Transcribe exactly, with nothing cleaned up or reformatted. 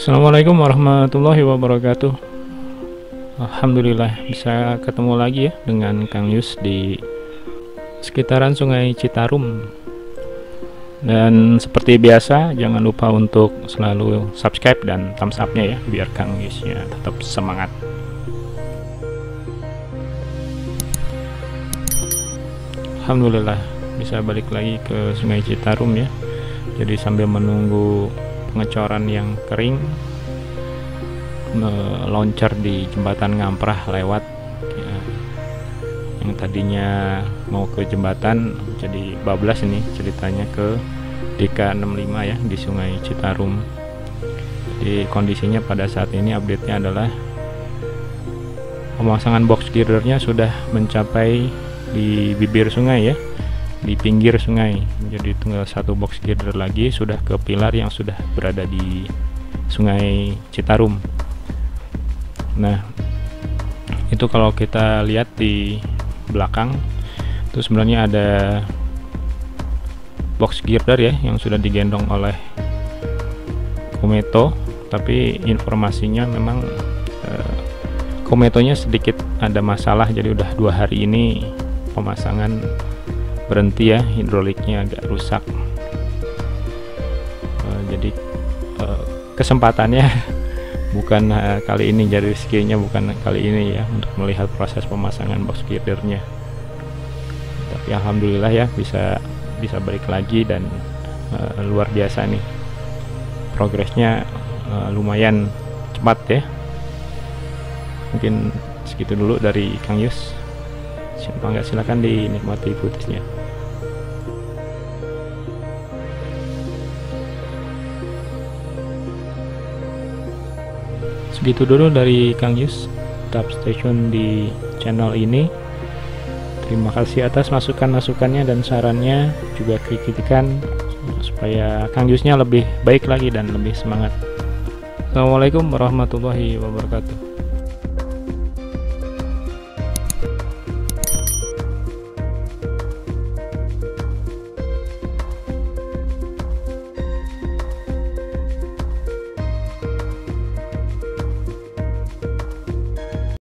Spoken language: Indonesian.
Assalamualaikum warahmatullahi wabarakatuh. Alhamdulillah bisa ketemu lagi ya dengan Kang Yus di sekitaran Sungai Citarum. Dan seperti biasa, jangan lupa untuk selalu subscribe dan thumbs up-nya ya, biar Kang Yusnya tetap semangat. Alhamdulillah bisa balik lagi ke Sungai Citarum ya. Jadi sambil menunggu pengecoran yang kering meloncar di jembatan Ngamprah lewat ya. Yang tadinya mau ke jembatan jadi bablas ini ceritanya ke D K enam puluh lima ya di Sungai Citarum. Jadi kondisinya pada saat ini update-nya adalah pemasangan box girdernya sudah mencapai di bibir sungai ya, di pinggir sungai. Jadi tinggal satu box girder lagi sudah ke pilar yang sudah berada di Sungai Citarum. Nah, itu kalau kita lihat di belakang itu sebenarnya ada box girder ya yang sudah digendong oleh kometo, tapi informasinya memang eh, kometonya sedikit ada masalah. Jadi udah dua hari ini pemasangan berhenti ya, hidroliknya agak rusak. Uh, jadi uh, kesempatannya bukan uh, kali ini, jadi rezekinya bukan kali ini ya untuk melihat proses pemasangan box girdernya. Tapi alhamdulillah ya bisa bisa balik lagi dan uh, luar biasa nih progresnya, uh, lumayan cepat ya. Mungkin segitu dulu dari Kang Yus. Siapa nggak silakan dinikmati footage-nya. Segitu dulu dari Kang Yus, Tab Station di channel ini. Terima kasih atas masukan-masukannya dan sarannya, juga kritikan supaya Kang Yusnya lebih baik lagi dan lebih semangat. Assalamualaikum warahmatullahi wabarakatuh.